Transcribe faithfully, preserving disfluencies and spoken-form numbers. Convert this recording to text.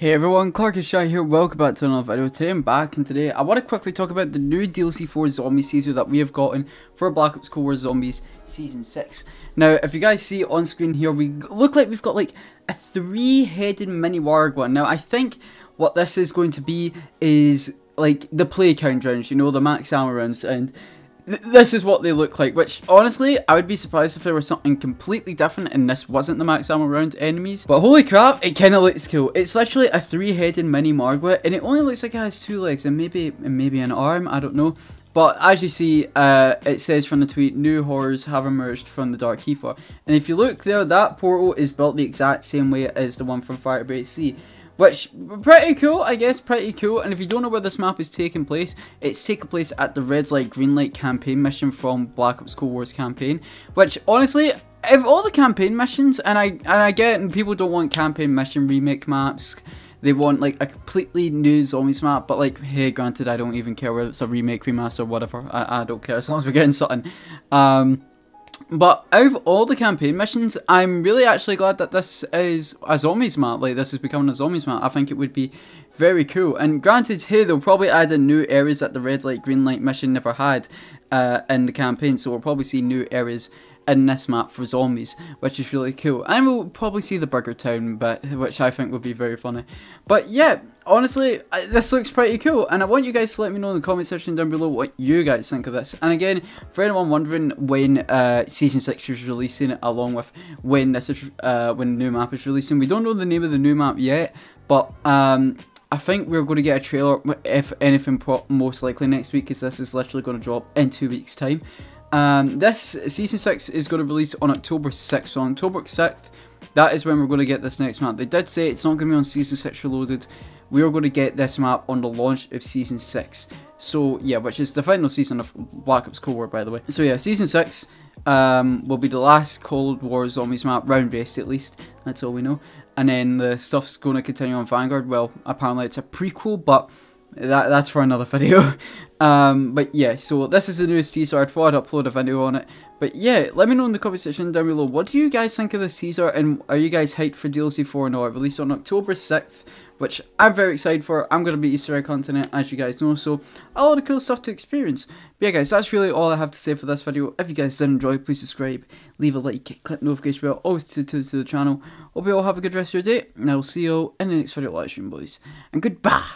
Hey everyone, Clarkysj here, welcome back to another video. Today I'm back, and today I want to quickly talk about the new D L C for Zombie Season that we have gotten for Black Ops Cold War Zombies Season six. Now, if you guys see on screen here, we look like we've got like a three-headed mini Margwa. Now, I think what this is going to be is like the play count rounds, you know, the max ammo rounds, and th this is what they look like, which honestly, I would be surprised if there was something completely different and this wasn't the max ammo round enemies. But holy crap, it kinda looks cool. It's literally a three-headed mini Margwa, and it only looks like it has two legs and maybe and maybe an arm, I don't know. But as you see, uh, it says from the tweet, new horrors have emerged from the Dark Ether. And if you look there, that portal is built the exact same way as the one from Firebase C. Which, pretty cool, I guess, pretty cool. And if you don't know where this map is taking place, it's taking place at the Red Light Green Light campaign mission from Black Ops Cold War's campaign. Which, honestly, if all the campaign missions, and I and I get it, people don't want campaign mission remake maps, they want like a completely new zombies map, but like, hey, granted, I don't even care whether it's a remake, remaster, whatever, I, I don't care, as long as we're getting something. Um... But out of all the campaign missions, I'm really actually glad that this is a zombies map, like this is becoming a zombies map. I think it would be very cool. And granted, hey, they'll probably add in new areas that the Red Light Green Light mission never had uh, in the campaign, so we'll probably see new areas in this map for zombies, which is really cool. And we'll probably see the Burger Town bit, which I think would be very funny. But yeah, honestly, this looks pretty cool, and I want you guys to let me know in the comment section down below what you guys think of this. And again, for anyone wondering when uh, Season six is releasing, along with when this is uh, when the new map is releasing, we don't know the name of the new map yet, but um, I think we're going to get a trailer, if anything, most likely next week, because this is literally going to drop in two weeks' time. Um, this season six is going to release on October sixth, so on October sixth, that is when we're going to get this next map. They did say it's not going to be on season six reloaded, we are going to get this map on the launch of season six, so yeah, which is the final season of Black Ops Cold War, by the way. So yeah, season six um, will be the last Cold War Zombies map, round based at least, that's all we know, and then the stuff's going to continue on Vanguard. Well, apparently it's a prequel, but That, that's for another video. Um, but yeah, so this is the newest teaser. I thought I'd upload a video on it. But yeah, let me know in the comment section down below, what do you guys think of this teaser, and are you guys hyped for D L C four or not? Released on October sixth, which I'm very excited for. I'm going to be Easter egg content, as you guys know, so a lot of cool stuff to experience. But yeah guys, that's really all I have to say for this video. If you guys did enjoy, please subscribe, leave a like, click the notification bell, always to, to, to the channel. Hope you all have a good rest of your day, and I will see you all in the next video live stream, boys. And goodbye!